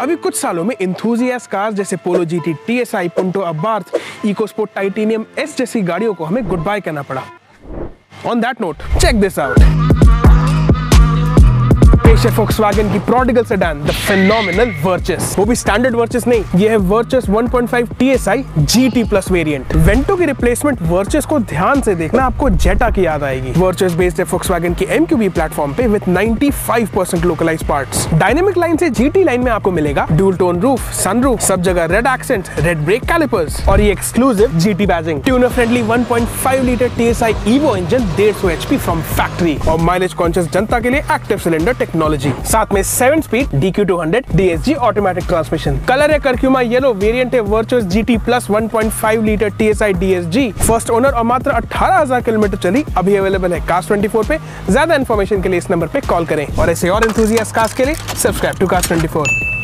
अभी कुछ सालों में इंथुजियास्ट कार्स जैसे Polo GT, TSI, Punto Abarth, EcoSport Titanium S जैसी गाड़ियों को हमें गुड बाय कहना पड़ा। On that note check this out. पेशे फोक्सवैगन की prodigal sedan, the phenomenal Virtus. वो भी स्टैंडर्ड वर्चस नहीं, ये है Virtus 1.5 TSI GT plus variant. Vento की रिप्लेसमेंट वर्चस को ध्यान से देखना, आपको जेटा की याद आएगी। वर्चस बेस्ड है फोक्सवैगन के MQB प्लेटफॉर्म पे with 95% localise parts. Dynamic line से जीटी लाइन में आपको मिलेगा ड्यूल टोन रूफ, सनरूफ, सब जगह red accent, red brake calipers और ये exclusive GT badging. Tuner friendly 1.5 litre TSI Evo engine 150 HP from factory और माइलेज कॉन्शियस जनता के लिए एक्टिव सिलेंडर टेक्नोलॉजी। साथ में 7-speed DQ200 DSG automatic transmission. Colour है कर्क्यूमा येलो, वेरिएंट है Virtus GT plus 1.5 litre TSI DSG। First owner और मात्र 18,000 किलोमीटर चली। अभी अवेलेबल है Cars24 पे। ज्यादा इन्फॉर्मेशन के लिए इस नंबर पे कॉल करें और ऐसे और एंथुजियास्ट कार्स के लिए सब्सक्राइब टू Cars24।